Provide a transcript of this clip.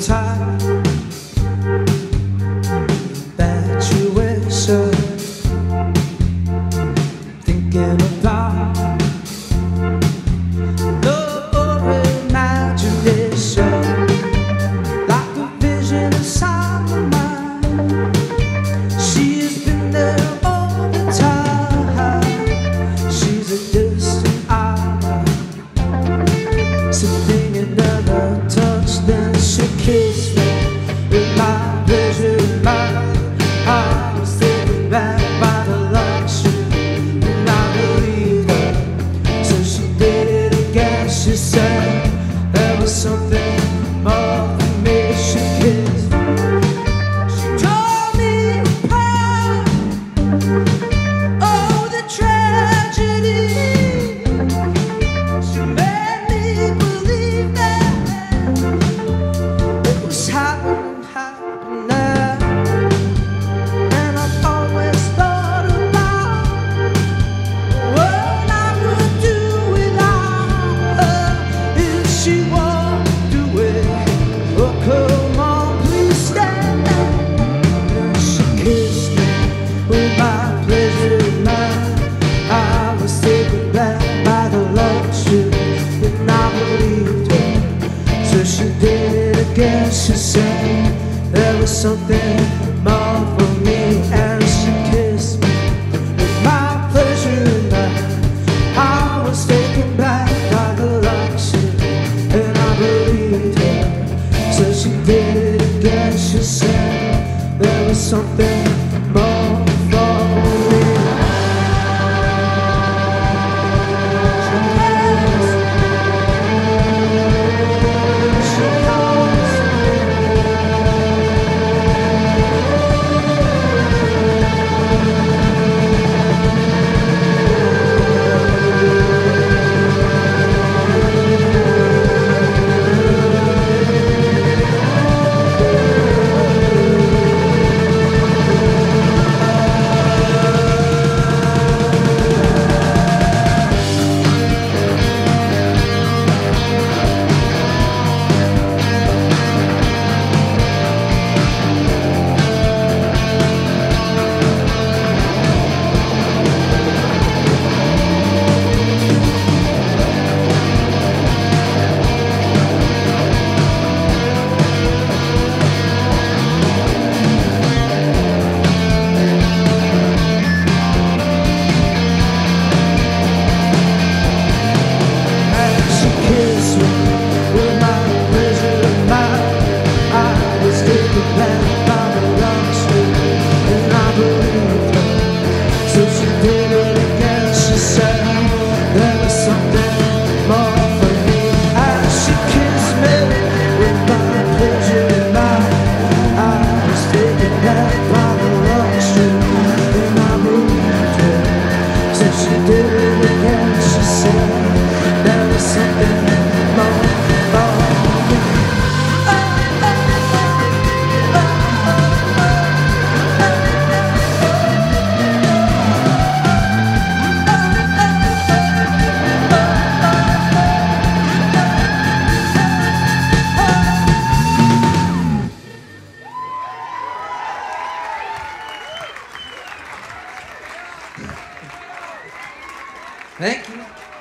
time that you wasted thinking about no imagination, like a vision inside my mind. She's been there all the time. She's a distant eye, something you never touched. Then she kissed me with my pleasure in mind. I was taken back by the luxury, and I believed her, so she did it again. She said there was something more than me. She kissed me, she tore me apart. Oh, the tragedy. She made me believe that it was happening now. She said there was something more for me, and she kissed me with my pleasure in mind. I was taken back by the luxury, and I believed her, so she did it again. She said there was something more for me. Thank you.